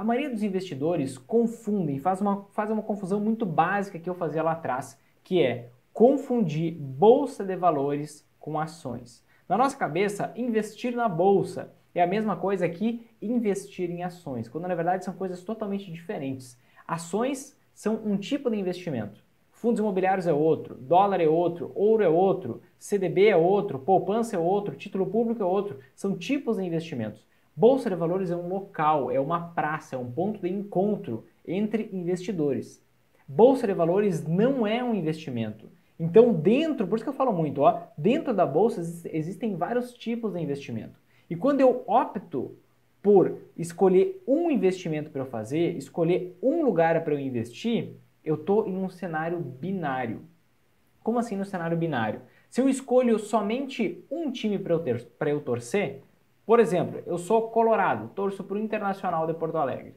A maioria dos investidores confundem, faz uma confusão muito básica que eu fazia lá atrás, que é confundir bolsa de valores com ações. Na nossa cabeça, investir na bolsa é a mesma coisa que investir em ações, quando na verdade são coisas totalmente diferentes. Ações são um tipo de investimento. Fundos imobiliários é outro, dólar é outro, ouro é outro, CDB é outro, poupança é outro, título público é outro. São tipos de investimentos. Bolsa de valores é um local, é uma praça, é um ponto de encontro entre investidores. Bolsa de valores não é um investimento. Então dentro, por isso que eu falo muito, ó, dentro da bolsa existem vários tipos de investimento. E quando eu opto por escolher um investimento para eu fazer, escolher um lugar para eu investir, eu estou em um cenário binário. Como assim no cenário binário? Se eu escolho somente um time para eu torcer, por exemplo, eu sou colorado, torço para o Internacional de Porto Alegre.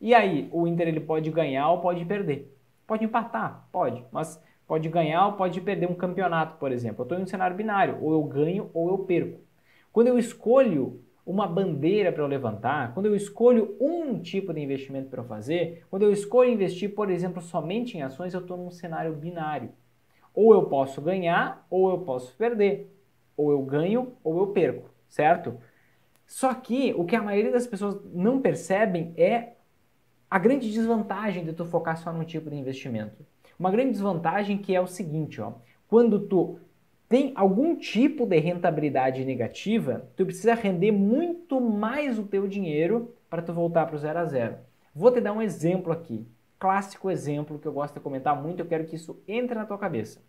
E aí, o Inter ele pode ganhar ou pode perder. Pode empatar, pode, mas pode ganhar ou pode perder um campeonato, por exemplo. Eu estou em um cenário binário, ou eu ganho ou eu perco. Quando eu escolho uma bandeira para eu levantar, quando eu escolho um tipo de investimento para eu fazer, quando eu escolho investir, por exemplo, somente em ações, eu estou num cenário binário. Ou eu posso ganhar ou eu posso perder. Ou eu ganho ou eu perco, certo? Só que o que a maioria das pessoas não percebem é a grande desvantagem de tu focar só num tipo de investimento. Uma grande desvantagem que é o seguinte, ó, quando tu tem algum tipo de rentabilidade negativa, tu precisa render muito mais o teu dinheiro para tu voltar para o zero a zero. Vou te dar um exemplo aqui, clássico exemplo que eu gosto de comentar muito, eu quero que isso entre na tua cabeça.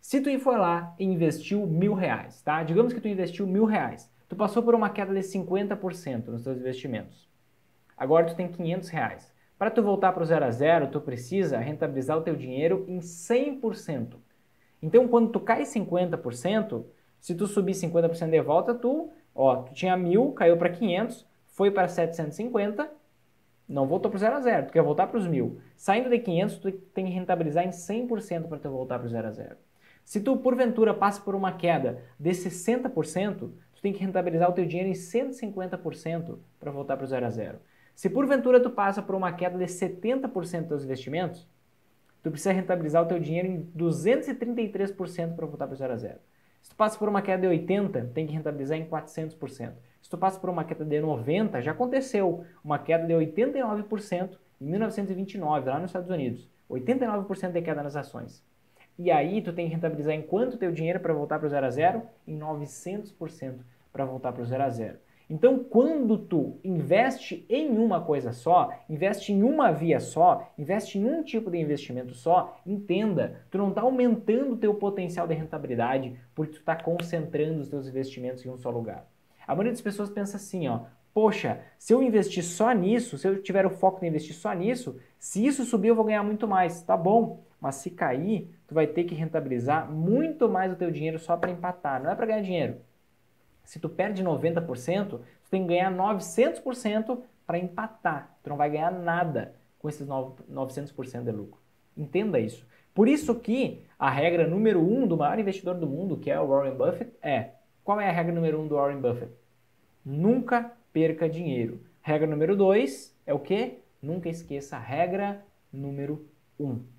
Se tu for lá e investiu R$1.000, tá? Digamos que tu investiu R$1.000. Tu passou por uma queda de 50% nos teus investimentos. Agora tu tem R$500. Para tu voltar para o zero a zero, tu precisa rentabilizar o teu dinheiro em 100%. Então, quando tu cai 50%, se tu subir 50% de volta, tu tinha 1.000, caiu para 500, foi para 750, não voltou para o zero a zero, tu quer voltar para os 1.000. Saindo de 500, tu tem que rentabilizar em 100% para tu voltar para o zero a zero. Se tu, porventura, passa por uma queda de 60%, tu tem que rentabilizar o teu dinheiro em 150% para voltar para o zero a zero. Se porventura tu passa por uma queda de 70% dos teus investimentos, tu precisa rentabilizar o teu dinheiro em 233% para voltar para o zero a zero. Se tu passa por uma queda de 80%, tem que rentabilizar em 400%. Se tu passa por uma queda de 90%, já aconteceu uma queda de 89% em 1929, lá nos Estados Unidos. 89% de queda nas ações. E aí, tu tem que rentabilizar em quanto teu dinheiro para voltar para o zero a zero? Em 900% para voltar para o zero a zero. Então, quando tu investe em uma coisa só, investe em uma via só, investe em um tipo de investimento só, entenda, tu não está aumentando o teu potencial de rentabilidade porque tu está concentrando os teus investimentos em um só lugar. A maioria das pessoas pensa assim, ó, poxa, se eu investir só nisso, se eu tiver o foco de investir só nisso, se isso subir eu vou ganhar muito mais, tá bom? Mas se cair, tu vai ter que rentabilizar muito mais o teu dinheiro só para empatar, não é para ganhar dinheiro. Se tu perde 90%, tu tem que ganhar 900% para empatar. Tu não vai ganhar nada com esses 900% de lucro. Entenda isso. Por isso que a regra número 1 do maior investidor do mundo, que é o Warren Buffett, é... Qual é a regra número 1 do Warren Buffett? Nunca perca dinheiro. Regra número 2 é o quê? Nunca esqueça a regra número 1.